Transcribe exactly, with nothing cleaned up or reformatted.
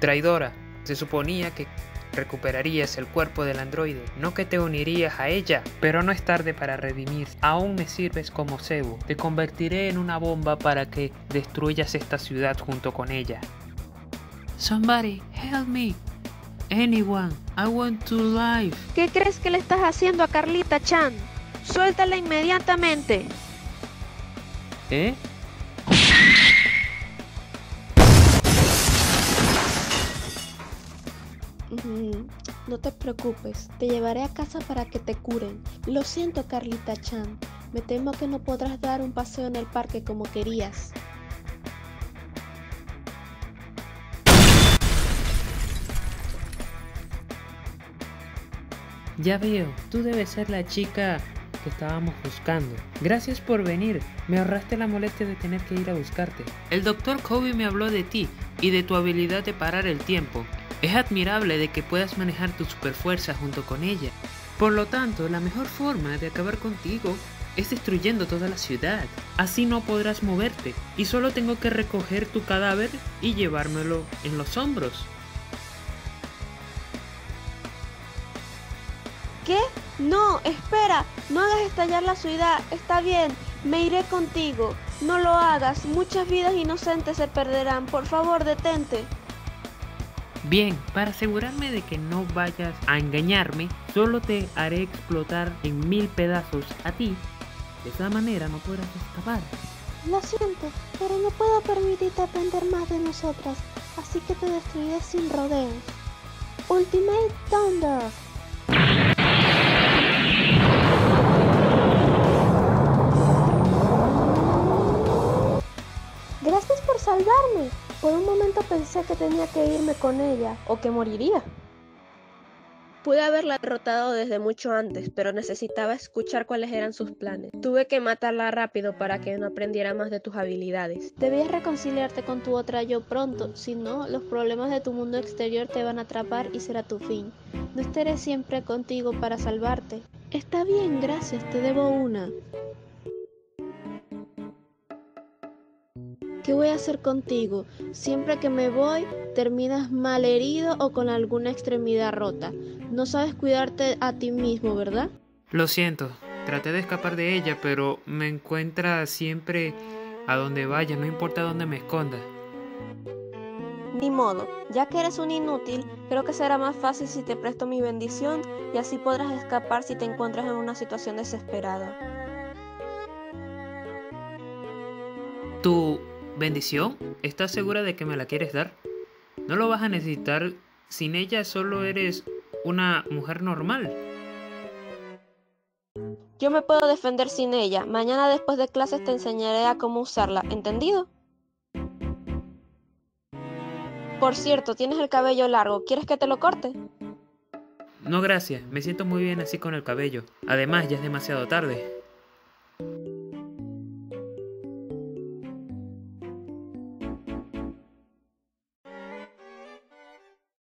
Traidora, se suponía que recuperarías el cuerpo del androide, no que te unirías a ella, pero no es tarde para redimir. Aún me sirves como cebo, te convertiré en una bomba para que destruyas esta ciudad junto con ella. Somebody, help me. Anyone, I want to live. ¿Qué crees que le estás haciendo a Carlita Chan? Suéltala inmediatamente. ¿Eh? No te preocupes, te llevaré a casa para que te curen. Lo siento, Carlita Chan, me temo que no podrás dar un paseo en el parque como querías. Ya veo, tú debes ser la chica que estábamos buscando. Gracias por venir, me ahorraste la molestia de tener que ir a buscarte. El doctor Kobe me habló de ti y de tu habilidad de parar el tiempo. Es admirable de que puedas manejar tu superfuerza junto con ella. Por lo tanto, la mejor forma de acabar contigo es destruyendo toda la ciudad. Así no podrás moverte y solo tengo que recoger tu cadáver y llevármelo en los hombros. ¿Qué? No, espera, no hagas estallar la ciudad. Está bien, me iré contigo. No lo hagas, muchas vidas inocentes se perderán. Por favor, detente. Bien, para asegurarme de que no vayas a engañarme, solo te haré explotar en mil pedazos a ti. De esa manera no podrás escapar. Lo siento, pero no puedo permitirte aprender más de nosotras, así que te destruiré sin rodeos. Ultimate Thunder. Gracias por salvarme. Por un momento pensé que tenía que irme con ella, o que moriría. Pude haberla derrotado desde mucho antes, pero necesitaba escuchar cuáles eran sus planes. Tuve que matarla rápido para que no aprendiera más de tus habilidades. Debías reconciliarte con tu otra yo pronto, si no, los problemas de tu mundo exterior te van a atrapar y será tu fin. No estaré siempre contigo para salvarte. Está bien, gracias, te debo una. ¿Qué voy a hacer contigo? Siempre que me voy, terminas mal herido o con alguna extremidad rota. No sabes cuidarte a ti mismo, ¿verdad? Lo siento, traté de escapar de ella, pero me encuentra siempre a donde vaya, no importa dónde me esconda. Ni modo, ya que eres un inútil, creo que será más fácil si te presto mi bendición y así podrás escapar si te encuentras en una situación desesperada. Tú... ¿Bendición? ¿Estás segura de que me la quieres dar? No lo vas a necesitar, sin ella solo eres una mujer normal. Yo me puedo defender sin ella. Mañana después de clases te enseñaré a cómo usarla, ¿entendido? Por cierto, tienes el cabello largo, ¿quieres que te lo corte? No, gracias, me siento muy bien así con el cabello. Además, ya es demasiado tarde.